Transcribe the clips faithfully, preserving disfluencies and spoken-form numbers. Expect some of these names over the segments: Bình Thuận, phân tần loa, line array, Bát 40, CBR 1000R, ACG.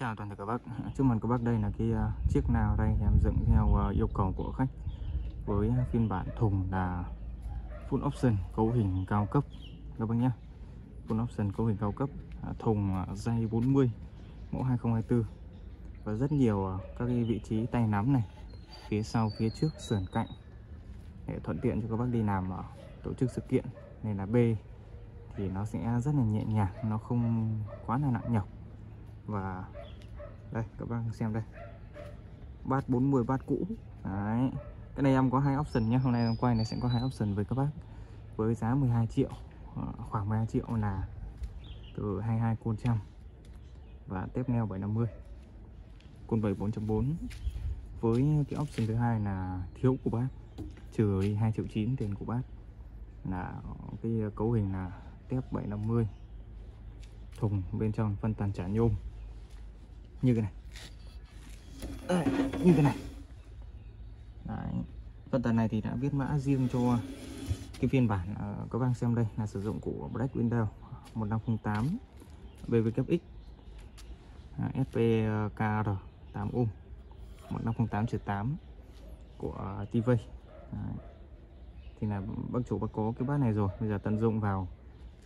chào toàn thể các bác. Trước mặt các bác đây là cái chiếc nào đây em dựng theo yêu cầu của khách với phiên bản thùng là full option cấu hình cao cấp các bác nhé. Full option cấu hình cao cấp, thùng dây bốn mươi mẫu hai không hai tư và rất nhiều các cái vị trí tay nắm này, phía sau, phía trước, sườn cạnh để thuận tiện cho các bác đi làm ở tổ chức sự kiện, nên là B thì nó sẽ rất là nhẹ nhàng, nó không quá là nặng nhọc. Và đây các bác xem đây, bát bốn mươi bát cũ. Đấy. Cái này em có hai option nhé, hôm nay em quay này sẽ có hai option với các bác với giá mười hai triệu, khoảng mười hai triệu là từ hai mươi hai côn trăm và tép neo bảy năm mươi, côn bảy bốn chấm bốn. Với cái option thứ hai là thiếu của bác trừ hai triệu chín tiền của bác, là cái cấu hình là tép bảy năm mươi, thùng bên trong phân tán chả nhôm như cái này. Đấy, như cái này. Đấy. Phân tán này thì đã viết mã riêng cho cái phiên bản uh, các bạn xem đây là sử dụng của Black Window một năm không tám bê vê ích ét pê ca rờ tám ohm một năm không tám trừ tám của uh, ti vi. Đấy. Thì là bác chủ bác có cái bát này rồi, bây giờ tận dụng vào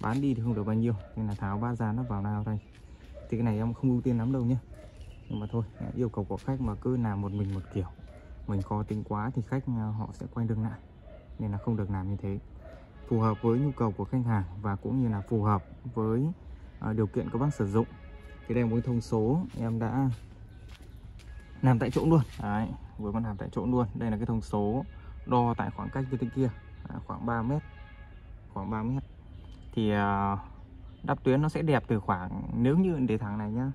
bán đi thì không được bao nhiêu, nên là tháo ba ra nó vào nào đây. Thì cái này em không ưu tiên lắm đâu nhé, nhưng mà thôi, yêu cầu của khách mà cứ làm một mình một kiểu, mình khó tính quá thì khách họ sẽ quay lưng lại, nên là không được làm như thế. Phù hợp với nhu cầu của khách hàng và cũng như là phù hợp với uh, điều kiện các bác sử dụng. Thì đây là một thông số em đã làm tại chỗ luôn. Đấy, vừa con làm tại chỗ luôn. Đây là cái thông số đo tại khoảng cách với tên kia, à, khoảng ba mét, khoảng ba mét. Thì uh, đắp tuyến nó sẽ đẹp từ khoảng, nếu như để thẳng này nhá,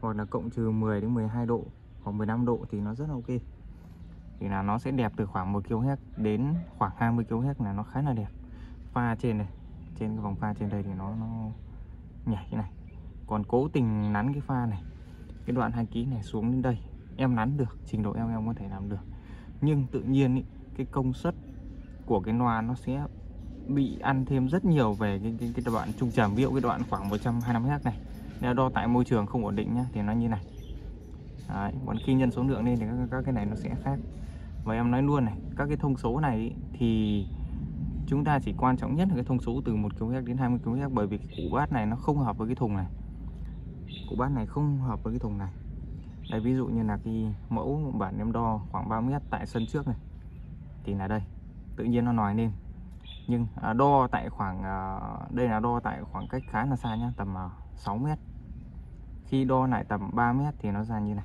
hoặc là cộng trừ mười đến mười hai độ hoặc mười lăm độ thì nó rất là ok. Thì là nó sẽ đẹp từ khoảng một ki lô héc đến khoảng hai mươi ki lô héc là nó khá là đẹp. Pha trên này, trên cái vòng pha trên đây thì nó, nó nhảy như này. Còn cố tình nắn cái pha này, cái đoạn hai ki lô này xuống đến đây, em nắn được, trình độ em em có thể làm được. Nhưng tự nhiên ý, cái công suất của cái loa nó sẽ bị ăn thêm rất nhiều về cái, cái, cái đoạn trung trầm, ví dụ cái đoạn khoảng một trăm hai mươi lăm héc này. Nếu đo tại môi trường không ổn định nhá thì nó như này. Đấy, còn khi nhân số lượng lên thì các, các cái này nó sẽ khác. Và em nói luôn này, các cái thông số này ý, thì chúng ta chỉ quan trọng nhất là cái thông số từ một ki lô héc đến hai mươi ki lô héc, bởi vì cái củ bát này nó không hợp với cái thùng này. Củ bát này không hợp với cái thùng này. Đây, ví dụ như là cái mẫu bản em đo khoảng ba mét tại sân trước này thì là đây, tự nhiên nó nói lên. Nhưng à, đo tại khoảng à, đây là đo tại khoảng cách khá là xa nhá, tầm à, sáu mét. Khi đo lại tầm ba mét thì nó ra như này.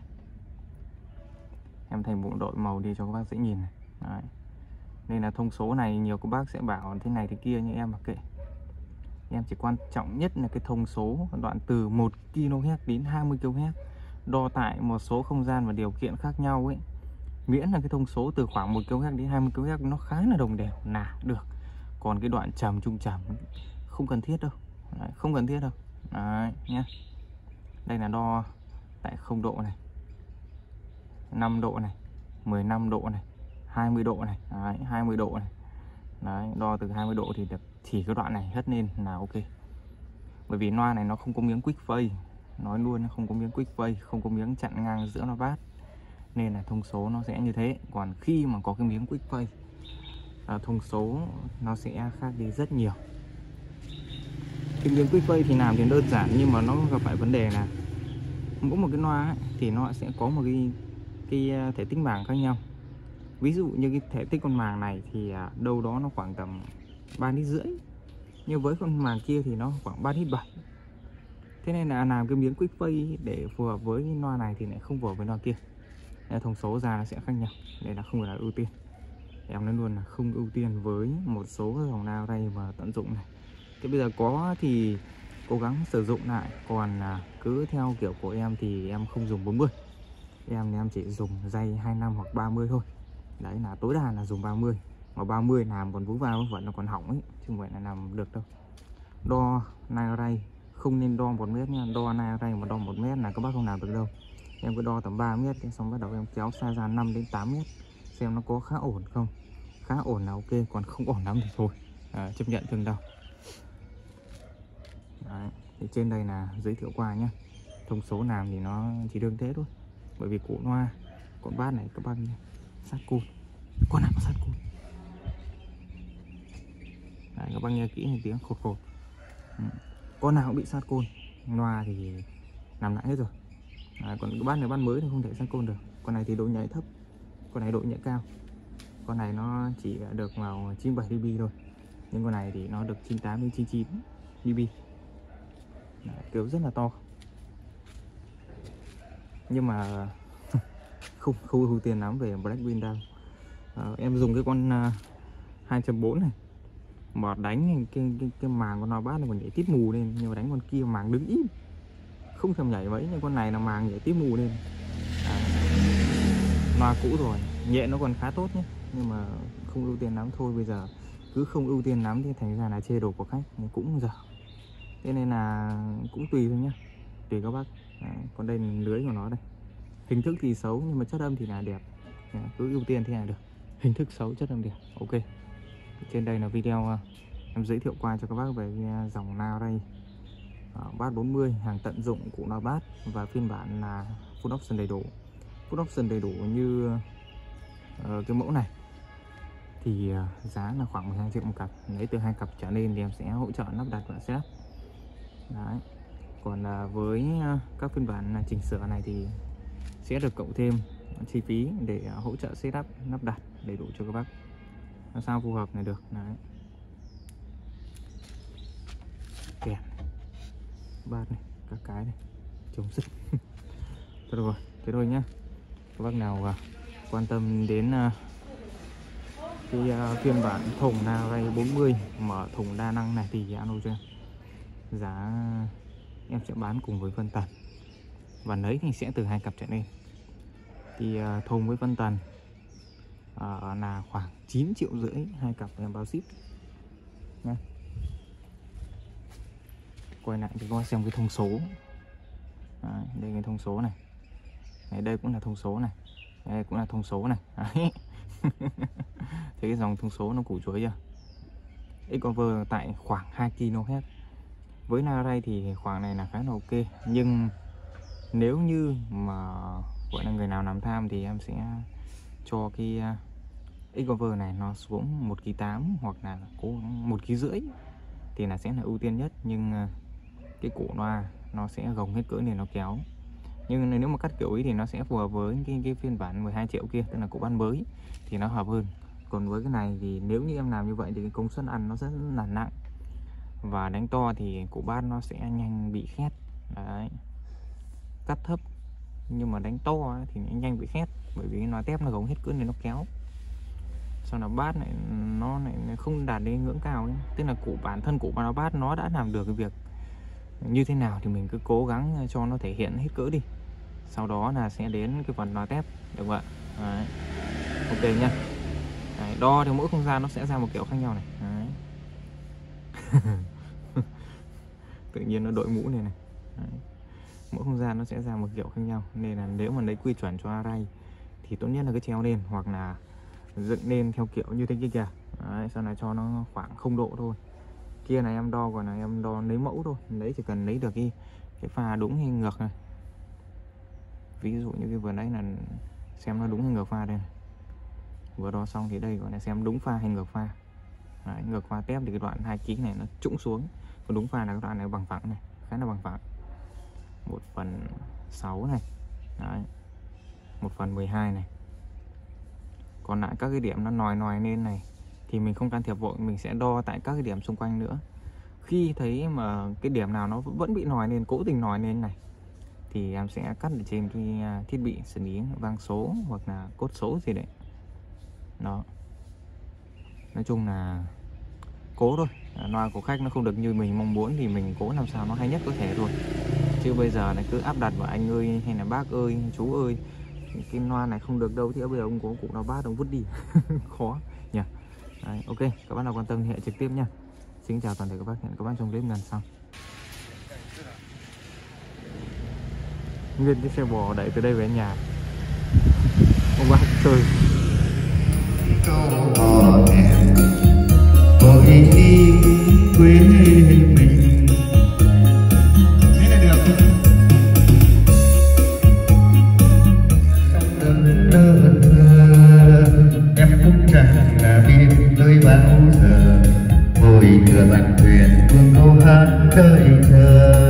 Em thành bụng đội màu đi cho các bác dễ nhìn này. Đấy. Nên là thông số này nhiều các bác sẽ bảo thế này thế kia, nhưng em mà kệ. Em chỉ quan trọng nhất là cái thông số đoạn từ một ki lô héc đến hai mươi ki lô héc, đo tại một số không gian và điều kiện khác nhau ấy. Miễn là cái thông số từ khoảng một ki lô héc đến hai mươi ki lô héc nó khá là đồng đều là được. Còn cái đoạn trầm trung trầm không cần thiết đâu. Đấy, không cần thiết đâu. Đấy, nhá. Đây là đo tại không độ này, năm độ này, mười lăm độ này, hai mươi độ này. Đấy, hai mươi độ này. Đấy, đo từ hai mươi độ thì được, chỉ cái đoạn này hất lên là ok. Bởi vì loa này nó không có miếng quick phase, nói luôn nó không có miếng quick phase, không có miếng chặn ngang giữa nó bát, nên là thông số nó sẽ như thế. Còn khi mà có cái miếng quick phase, à, thông số nó sẽ khác đi rất nhiều. Cái miếng quick phase thì làm thì đơn giản, nhưng mà nó gặp phải vấn đề là mỗi một cái loa ấy, thì nó sẽ có một cái, cái thể tích màng khác nhau. Ví dụ như cái thể tích con màng này thì đâu đó nó khoảng tầm ba lít rưỡi, nhưng với con màng kia thì nó khoảng ba lít bảy. Thế nên là làm cái miếng quick phase để phù hợp với loa này thì lại không phù hợp với loa kia. Nên thông số ra nó sẽ khác nhau, đây là không phải là ưu tiên. Em nói luôn là không ưu tiên với một số dòng nào đây mà tận dụng này. Thế bây giờ có thì cố gắng sử dụng lại, còn là cứ theo kiểu của em thì em không dùng bốn mươi. Em thì em chỉ dùng dây hai mươi lăm hoặc ba mươi thôi. Đấy là tối đa là dùng ba mươi. Mà ba mươi làm còn vú vào vẫn nó còn hỏng ấy, chứ không phải là làm được đâu. Đo nai ray không nên đo một mét nha, đo nai ray mà đo một mét là các bác không làm được đâu. Em cứ đo tầm ba mét xong bắt đầu em kéo xa ra năm đến tám mét xem nó có khá ổn không. Khá ổn là ok, còn không ổn lắm thì thôi, à, chấp nhận thương đau. Đấy, thì trên đây là giới thiệu qua nhé. thông số làm thì nó chỉ đương thế thôi, bởi vì cụ loa con Bát này các bạn sát cùn, con nào mà sát cùn. Đấy, các bạn nghe kỹ một tiếng khột khột. Ừ. Con nào cũng bị sát côn, loa thì làm lại hết rồi. À, còn cái Bát này Bát mới thì không thể sát côn được. Con này thì độ nhạy thấp, con này độ nhạy cao. Con này nó chỉ được vào chín mươi bảy đê bê thôi, nhưng con này thì nó được chín mươi tám đến chín mươi chín đê bê. Đấy, kiểu rất là to. Nhưng mà không không ưu tiên lắm về Black Window. À, em dùng cái con uh, hai chấm bốn này mà đánh cái, cái, cái màng con nó Bát này còn nhảy tít mù lên, nhưng mà đánh con kia màng đứng im không thèm nhảy mấy, nhưng con này là màng nhảy tít mù lên. À, loa cũ rồi, nhẹ nó còn khá tốt nhé, nhưng mà không ưu tiên lắm thôi. Bây giờ cứ không ưu tiên lắm thì thành ra là chê đồ của khách cũng dở, thế nên là cũng tùy thôi nhá, tùy các bác. À, còn đây là lưới của nó đây, hình thức thì xấu nhưng mà chất âm thì là đẹp. À, cứ ưu tiên thế là được, hình thức xấu chất âm đẹp. Ok, trên đây là video em giới thiệu qua cho các bác về dòng loa đây Bát bốn mươi, hàng tận dụng của loa Bát, và phiên bản là full option đầy đủ. Full option đầy đủ như uh, cái mẫu này thì uh, giá là khoảng mười hai triệu một cặp. Lấy từ hai cặp trở lên thì em sẽ hỗ trợ lắp đặt và setup. Đấy. Còn uh, với uh, các phiên bản chỉnh sửa này thì sẽ được cộng thêm chi phí để uh, hỗ trợ setup lắp đặt đầy đủ cho các bác, làm sao phù hợp này được. Đấy, kèn Bát này, các cái này chống sức. Thôi rồi, thế thôi nhá. Các bác nào uh, quan tâm đến uh, cái uh, phiên bản thùng loa đây bốn mươi mở thùng đa năng này thì alo cho em, giá em sẽ bán cùng với phân tần, và lấy thì sẽ từ hai cặp trở lên. Thì uh, thùng với phân tần À, là khoảng chín triệu rưỡi hai cặp em bao ship nha. Quay lại thì coi xem cái thông số. Đấy, đây cái thông số này. Đấy, đây cũng là thông số này, đây cũng là thông số này. Đấy. Thấy cái dòng thông số nó củ chuối chưa? Xcover tại khoảng hai ki lô héc. Với loa đây thì khoảng này là khá là ok, nhưng nếu như mà gọi là người nào làm tham thì em sẽ cho cái uh, xcover này nó xuống một ki tám hoặc là cố một ki rưỡi thì là sẽ là ưu tiên nhất, nhưng uh, cái cổ loa nó sẽ gồng hết cỡ nên nó kéo. Nhưng nếu mà cắt kiểu ý thì nó sẽ phù hợp với cái, cái phiên bản mười hai triệu kia, tức là cổ bản mới thì nó hợp hơn. Còn với cái này thì nếu như em làm như vậy thì cái công suất ăn nó rất là nặng, và đánh to thì cổ Bát nó sẽ nhanh bị khét. Đấy, cắt thấp nhưng mà đánh to thì nhanh bị khét, bởi vì nó tép nó gồng hết cỡ nên nó kéo. Sau đó Bát này nó lại không đạt đến ngưỡng cao ấy. Tức là cụ bản thân cụ nó Bát nó đã làm được cái việc như thế nào thì mình cứ cố gắng cho nó thể hiện hết cỡ đi, sau đó là sẽ đến cái phần nó tép, được không ạ? Đấy, ok nha. Đấy, đo thì mỗi không gian nó sẽ ra một kiểu khác nhau này. Đấy. Tự nhiên nó đội mũ này này. Đấy, mỗi không gian nó sẽ ra một kiểu khác nhau, nên là nếu mà lấy quy chuẩn cho array thì tốt nhất là cứ treo lên hoặc là dựng lên theo kiểu như thế kia kìa. Đấy, sau này cho nó khoảng không độ thôi. Kia này em đo, còn là em đo lấy mẫu thôi, lấy chỉ cần lấy được cái, cái pha đúng hay ngược này. Ví dụ như cái vừa nãy là xem nó đúng hay ngược pha đây này. Vừa đo xong thì đây gọi là xem đúng pha hay ngược pha. Đấy, ngược pha tép thì cái đoạn hai ki này nó trũng xuống, còn đúng pha là cái đoạn này bằng phẳng này, khá là bằng phẳng. một phần sáu này. Đấy, một phần mười hai này. Còn lại các cái điểm nó nòi nòi lên này thì mình không can thiệp vội, mình sẽ đo tại các cái điểm xung quanh nữa. Khi thấy mà cái điểm nào nó vẫn bị nòi lên, cố tình nòi lên này, thì em sẽ cắt ở trên cái thiết bị xử lý vang số hoặc là cốt số gì đấy. Đó, nói chung là cố thôi. Loa của khách nó không được như mình mong muốn thì mình cố làm sao nó hay nhất có thể thôi, chứ bây giờ này cứ áp đặt vào anh ơi hay là bác ơi chú ơi cái loa này không được đâu, thì bây giờ ông có cụ nào Bát ông vứt đi. Khó nhỉ. Đấy, ok, các bạn nào quan tâm thì hẹn trực tiếp nha. Xin chào toàn thể các bác, hẹn các bạn trong clip lần sau. Nguyên cái xe bò đẩy từ đây về nhà. Ông bác chơi. Quên mình. Thế là được. em cũng chẳng là biết tới bao giờ, ngồi cửa bàn thuyền buông câu hát đợi chờ.